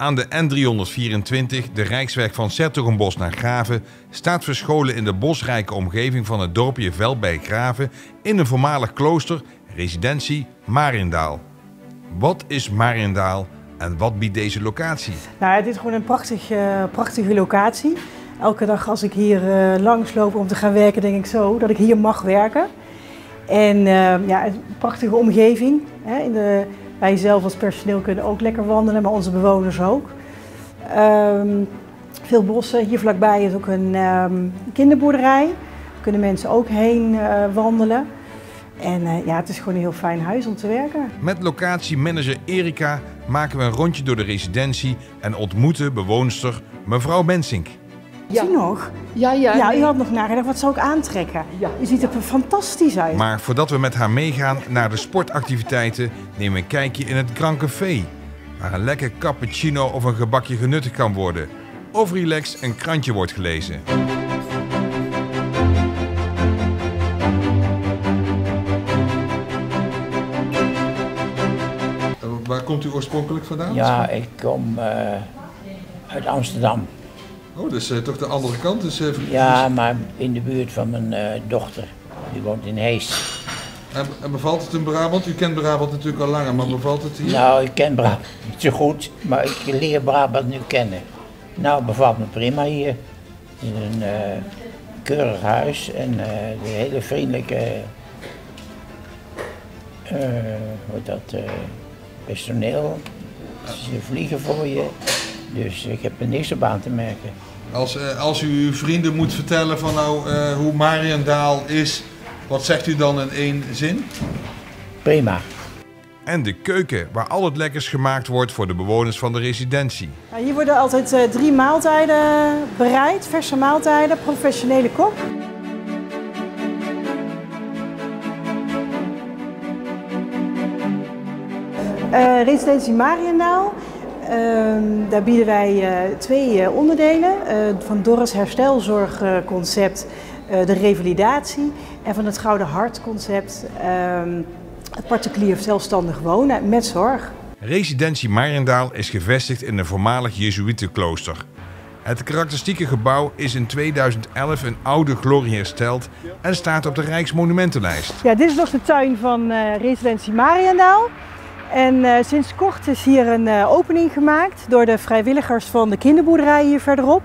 aan de N324, de rijksweg van 's-Hertogenbosch naar Graven, staat verscholen in de bosrijke omgeving van het dorpje Velp bij Graven in een voormalig klooster, residentie Mariendaal. Wat is Mariendaal en wat biedt deze locatie? Nou, het is gewoon een prachtige locatie. Elke dag als ik hier langs loop om te gaan werken, denk ik zo dat ik hier mag werken. En ja, een prachtige omgeving. Hè, wij zelf als personeel kunnen ook lekker wandelen, maar onze bewoners ook. Veel bossen. Hier vlakbij is ook een kinderboerderij. Daar kunnen mensen ook heen wandelen. En ja, het is gewoon een heel fijn huis om te werken. Met locatiemanager Erika maken we een rondje door de residentie en ontmoeten bewoonster mevrouw Bensink. Ja. Zie nog? Ja, u had nog nagedacht, wat zou ik aantrekken? Ja. U ziet er fantastisch uit. Maar voordat we met haar meegaan naar de sportactiviteiten, nemen we een kijkje in het Grand Café, waar een lekker cappuccino of een gebakje genuttigd kan worden. Of relaxed een krantje wordt gelezen. Waar komt u oorspronkelijk vandaan? Ja, ik kom uit Amsterdam. Oh, dus toch de andere kant? Dus, ja, maar in de buurt van mijn dochter. Die woont in Hees. En bevalt het in Brabant? U kent Brabant natuurlijk al langer, maar bevalt het hier? Nou, ik ken Brabant niet zo goed, maar ik leer Brabant nu kennen. Nou, bevalt me prima hier. Het is een keurig huis en een hele vriendelijke personeel. Ze vliegen voor je. Dus ik heb er niks op aan te merken. Als u uw vrienden moet vertellen van nou hoe Mariendaal is, wat zegt u dan in één zin? Prima. En de keuken, waar al het lekkers gemaakt wordt voor de bewoners van de residentie. Nou, hier worden altijd 3 maaltijden bereid, verse maaltijden, professionele kok. Residentie Mariendaal. Daar bieden wij 2 onderdelen, van Doris herstelzorgconcept de revalidatie en van het Gouden Hart concept het particulier of zelfstandig wonen met zorg. Residentie Mariendaal is gevestigd in een voormalig Jezuïte-klooster. Het karakteristieke gebouw is in 2011 in oude glorie hersteld en staat op de Rijksmonumentenlijst. Ja, dit is nog de tuin van Residentie Mariendaal. En sinds kort is hier een opening gemaakt door de vrijwilligers van de kinderboerderij hier verderop.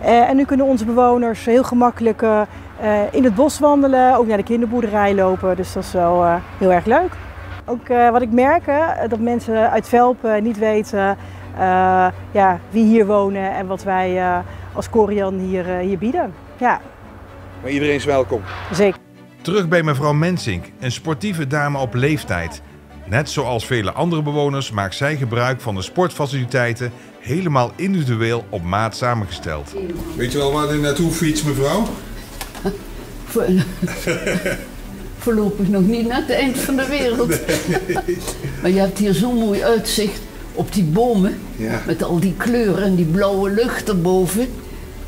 En nu kunnen onze bewoners heel gemakkelijk in het bos wandelen, ook naar de kinderboerderij lopen. Dus dat is wel heel erg leuk. Ook wat ik merk, dat mensen uit Velp niet weten wie hier wonen en wat wij als Korian hier bieden. Ja. Maar iedereen is welkom. Zeker. Terug bij mevrouw Mensink, een sportieve dame op leeftijd. Net zoals vele andere bewoners maakt zij gebruik van de sportfaciliteiten helemaal individueel op maat samengesteld. Weet je wel waar u naartoe fietst, mevrouw? Voorlopig nog niet naar het eind van de wereld. Nee. Maar je hebt hier zo'n mooi uitzicht op die bomen. Ja. Met al die kleuren en die blauwe lucht erboven.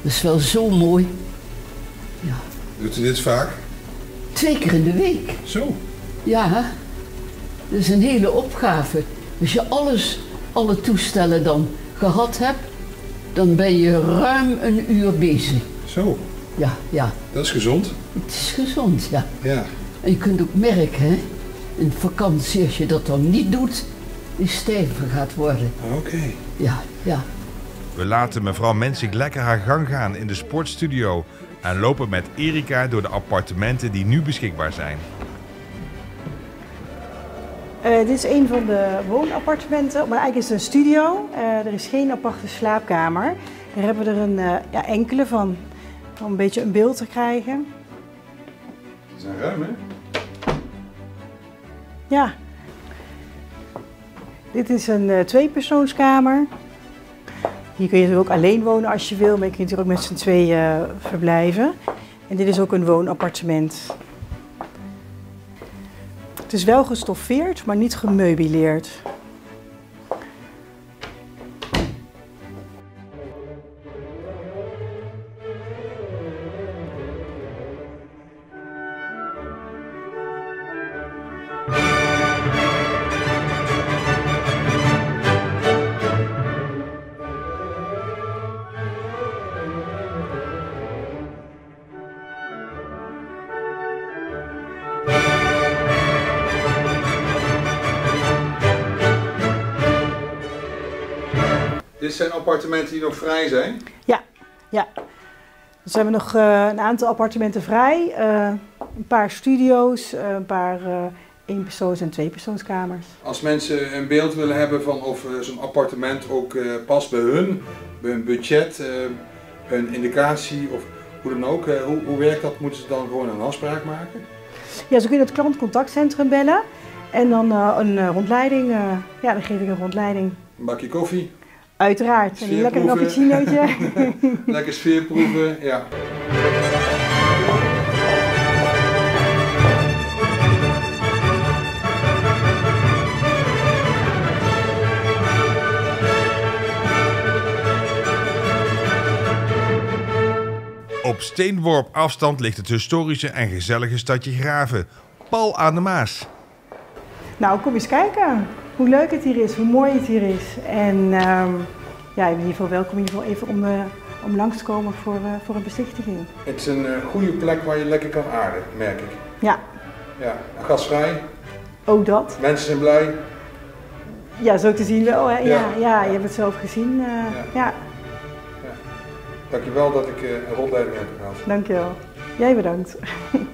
Dat is wel zo mooi. Ja. Doet u dit vaak? 2 keer in de week. Zo? Ja. Dat is een hele opgave. Als je alle toestellen dan gehad hebt, dan ben je ruim een uur bezig. Zo? Ja. Dat is gezond? Het is gezond, ja. En je kunt ook merken, hè, in vakantie, als je dat dan niet doet, je stijver gaat worden. Oké. Ja. We laten mevrouw Mensink lekker haar gang gaan in de sportstudio en lopen met Erika door de appartementen die nu beschikbaar zijn. Dit is een van de woonappartementen, maar eigenlijk is het een studio. Er is geen aparte slaapkamer. Daar hebben we er enkele van, om een beetje een beeld te krijgen. Ze zijn ruim, hè? Ja. Dit is een 2-persoonskamer. Hier kun je ook alleen wonen als je wil, maar je kunt hier ook met z'n 2 verblijven. En dit is ook een woonappartement. Het is wel gestoffeerd, maar niet gemeubileerd. Dit zijn appartementen die nog vrij zijn? Ja, ja. Dus hebben we nog een aantal appartementen vrij. Een paar studio's, een paar eenpersoons- en tweepersoonskamers. Als mensen een beeld willen hebben van of zo'n appartement ook past bij hun budget, hun indicatie of hoe dan ook, hoe werkt dat? Moeten ze dan gewoon een afspraak maken? Ja, ze kunnen het klantcontactcentrum bellen en dan een rondleiding. Ja, dan geef ik een rondleiding. Een bakje koffie? Uiteraard. En lekker een cappuccinootje. Lekker sfeerproeven, ja. Op steenworp afstand ligt het historische en gezellige stadje Graven, pal aan de Maas. Nou, kom eens kijken hoe leuk het hier is, hoe mooi het hier is. En ja, in ieder geval welkom in ieder geval even om langs te komen voor een bezichtiging. Het is een goede plek waar je lekker kan aarden, merk ik. Ja. Ja, gasvrij. Ook dat. Mensen zijn blij. Ja, zo te zien wel. Hè? Ja. Ja, ja, je hebt het zelf gezien. Ja. Dankjewel dat ik een rondleiding heb gehad. Dankjewel. Jij bedankt.